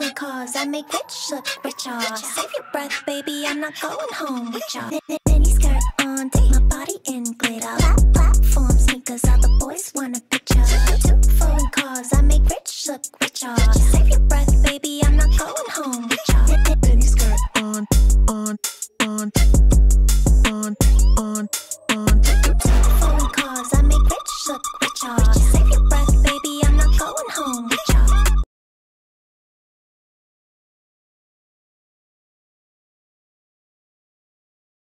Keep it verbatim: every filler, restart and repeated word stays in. going cause I make rich look richer. Save your breath, baby, I'm not going home with y'all. Mini skirt on, take my body in glitter. Platform sneakers, all the boys want a picture. Two foreign cars, I make rich look richer. Save your breath, baby, I'm not going home.